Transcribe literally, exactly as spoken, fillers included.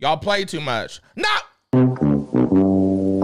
Y'all play too much. No.